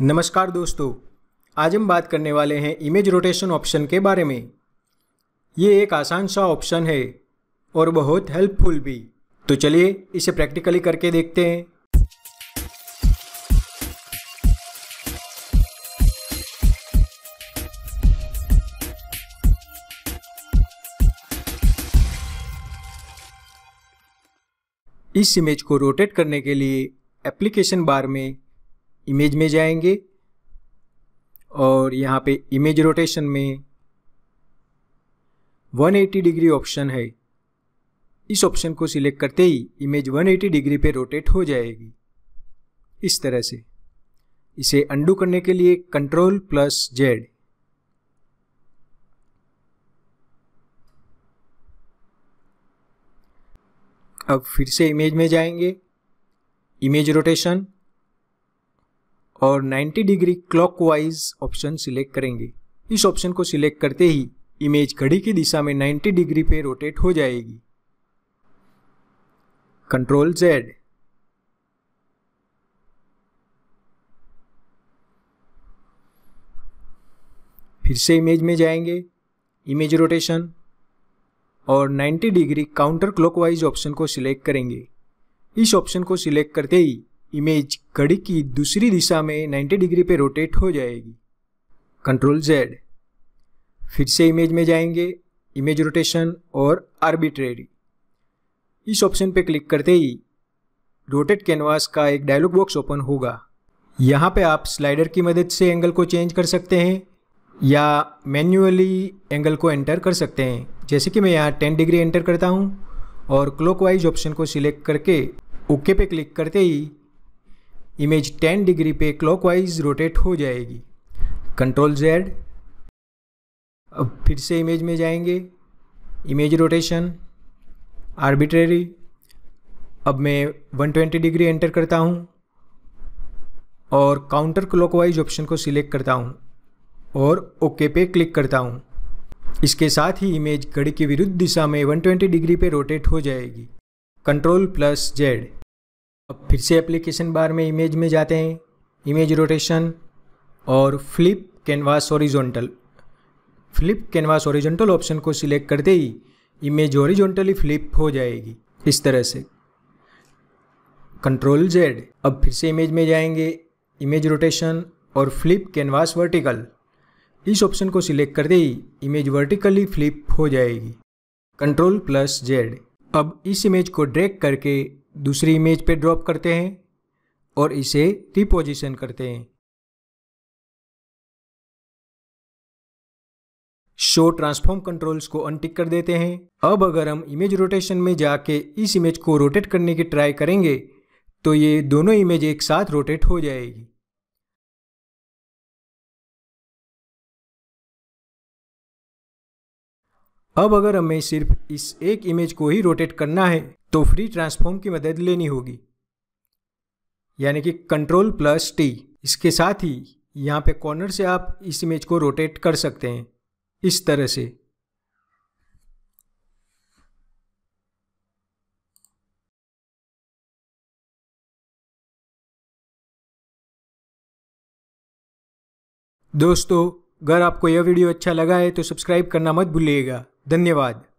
नमस्कार दोस्तों, आज हम बात करने वाले हैं इमेज रोटेशन ऑप्शन के बारे में। ये एक आसान सा ऑप्शन है और बहुत हेल्पफुल भी। तो चलिए इसे प्रैक्टिकली करके देखते हैं। इस इमेज को रोटेट करने के लिए एप्लीकेशन बार में इमेज में जाएंगे और यहाँ पे इमेज रोटेशन में 180 डिग्री ऑप्शन है। इस ऑप्शन को सिलेक्ट करते ही इमेज 180 डिग्री पे रोटेट हो जाएगी इस तरह से। इसे अंडू करने के लिए Ctrl+Z। अब फिर से इमेज में जाएंगे, इमेज रोटेशन और 90 डिग्री क्लॉकवाइज ऑप्शन सिलेक्ट करेंगे। इस ऑप्शन को सिलेक्ट करते ही इमेज घड़ी की दिशा में 90 डिग्री पे रोटेट हो जाएगी Ctrl+Z। फिर से इमेज में जाएंगे, इमेज रोटेशन और 90 डिग्री काउंटर क्लॉकवाइज ऑप्शन को सिलेक्ट करेंगे। इस ऑप्शन को सिलेक्ट करते ही इमेज घड़ी की दूसरी दिशा में 90 डिग्री पे रोटेट हो जाएगी Ctrl+Z। फिर से इमेज में जाएंगे, इमेज रोटेशन और आर्बिट्रेरी। इस ऑप्शन पे क्लिक करते ही रोटेट कैनवास का एक डायलॉग बॉक्स ओपन होगा। यहाँ पे आप स्लाइडर की मदद से एंगल को चेंज कर सकते हैं या मैन्युअली एंगल को एंटर कर सकते हैं। जैसे कि मैं यहाँ 10 डिग्री एंटर करता हूँ और क्लॉकवाइज ऑप्शन को सिलेक्ट करके ओके पे क्लिक करते ही इमेज 10 डिग्री पे क्लॉकवाइज रोटेट हो जाएगी Ctrl+Z। अब फिर से इमेज में जाएंगे, इमेज रोटेशन आर्बिट्रेरी। अब मैं 120 डिग्री एंटर करता हूँ और काउंटर क्लॉकवाइज ऑप्शन को सिलेक्ट करता हूँ और ओके पे क्लिक करता हूँ। इसके साथ ही इमेज घड़ी के विरुद्ध दिशा में 120 डिग्री पे रोटेट हो जाएगी Ctrl+Z। अब फिर से एप्लीकेशन बार में इमेज में जाते हैं, इमेज रोटेशन और flip canvas horizontal. Flip canvas horizontal option को सिलेक्ट करते ही इमेज हॉरिजॉन्टली फ्लिप हो जाएगी इस तरह से Ctrl+Z। अब फिर से इमेज में जाएंगे, इमेज रोटेशन और फ्लिप कैनवास वर्टिकल। इस ऑप्शन को सिलेक्ट करते ही इमेज वर्टिकली फ्लिप हो जाएगी Ctrl+Z। अब इस इमेज को ड्रैग करके दूसरी इमेज पे ड्रॉप करते हैं और इसे रिपोजिशन करते हैं। शो ट्रांसफॉर्म कंट्रोल्स को अनटिक कर देते हैं। अब अगर हम इमेज रोटेशन में जाके इस इमेज को रोटेट करने की ट्राई करेंगे तो ये दोनों इमेज एक साथ रोटेट हो जाएगी। अब अगर हमें सिर्फ इस एक इमेज को ही रोटेट करना है तो फ्री ट्रांसफॉर्म की मदद लेनी होगी, यानी कि Ctrl+T। इसके साथ ही यहाँ पे कॉर्नर से आप इस इमेज को रोटेट कर सकते हैं इस तरह से। दोस्तों, अगर आपको यह वीडियो अच्छा लगा है तो सब्सक्राइब करना मत भूलिएगा। धन्यवाद।